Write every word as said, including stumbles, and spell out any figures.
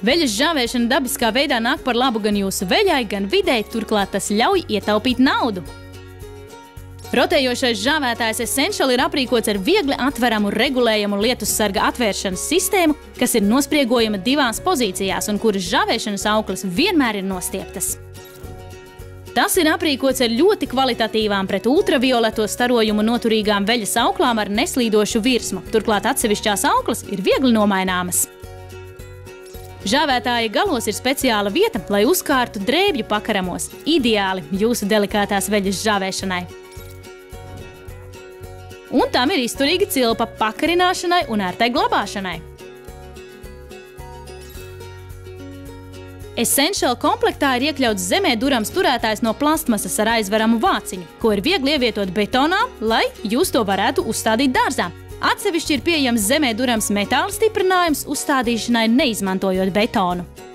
Veļas žāvēšana dabiskā veidā nāk par labu gan jūsu veļai, gan videi, turklāt tas ļauj ietaupīt naudu. Rotējošais žāvētājs Essential ir aprīkots ar viegli atveramu regulējumu lietussarga atvēršanas sistēmu, kas ir nospriegojama divās pozīcijās un kuras žāvēšanas auklas vienmēr ir nostieptas. Tas ir aprīkots ar ļoti kvalitatīvām pret ultravioleto starojumu noturīgām veļas auklām ar neslīdošu virsmu, turklāt atsevišķās auklas ir viegli nomaināmas. Žāvētāja galos ir speciāla vieta, lai uzkārtu drēbju pakaramos, ideāli jūsu delikātās veļas žāvēšanai. Un tam ir izturīga cilpa pakarināšanai un ērtai glabāšanai. Essential komplektā ir iekļauts zemē durams turētājs no plastmasas ar aizveramu vāciņu, ko ir viegli ievietot betonā, lai jūs to varētu uzstādīt dārzā. Atsevišķi ir pieejams zemē durams metāla stiprinājums uzstādīšanai, neizmantojot betonu.